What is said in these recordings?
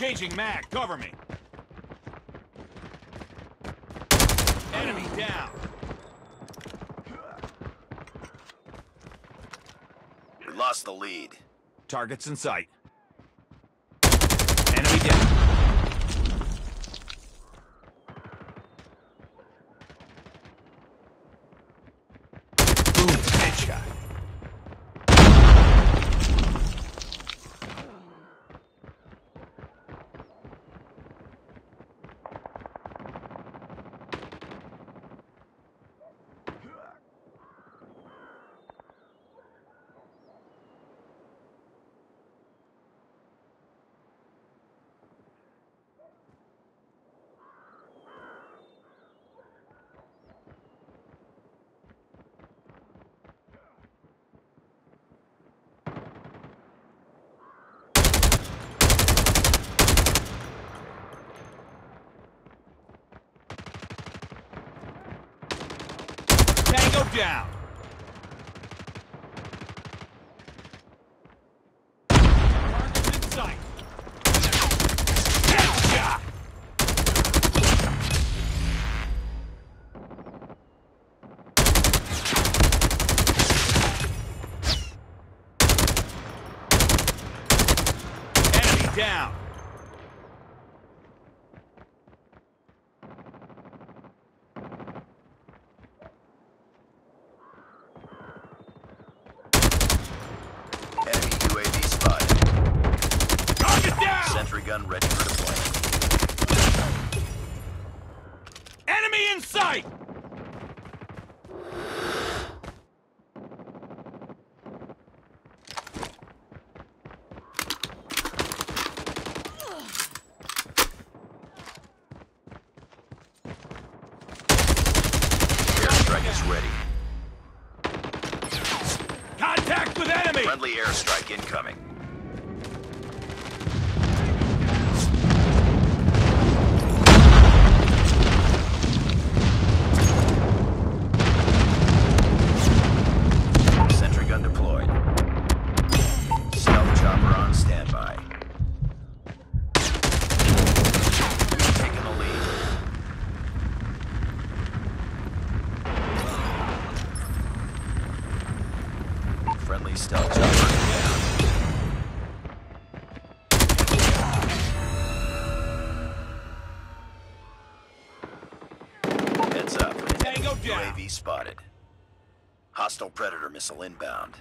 Changing mag, cover me. Enemy down. We lost the lead. Targets in sight. Enemy down. Down. Target's in sight. Headshot. Enemy down. Gun ready for deployment. Enemy in sight! Airstrike is ready. Contact with enemy! Friendly airstrike incoming. Friendly stealth chopper. Heads up. Tango down. UAV spotted. Hostile predator missile inbound.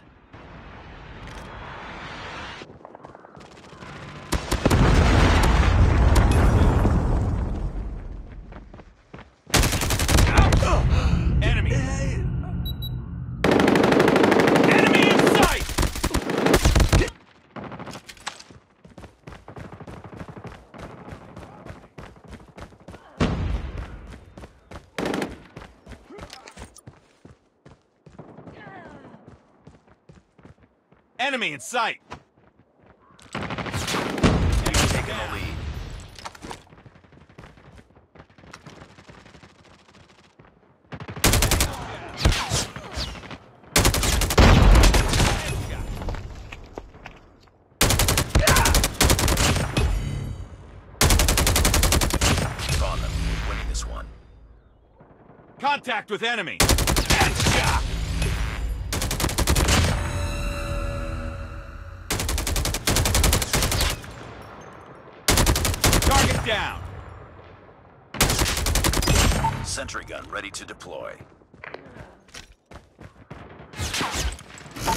Enemy in sight. You've taken the lead. Keep on them. We're winning this one. Contact with enemy. Down. Sentry gun ready to deploy.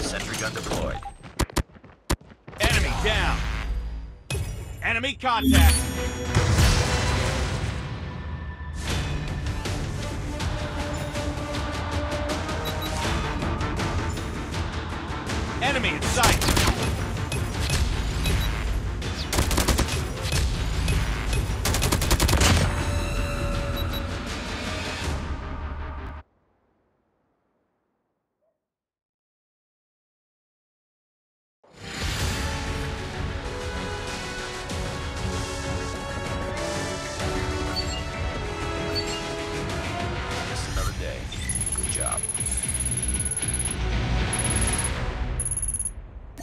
Sentry gun deployed. Enemy down. Enemy contact. Enemy in sight. Good job.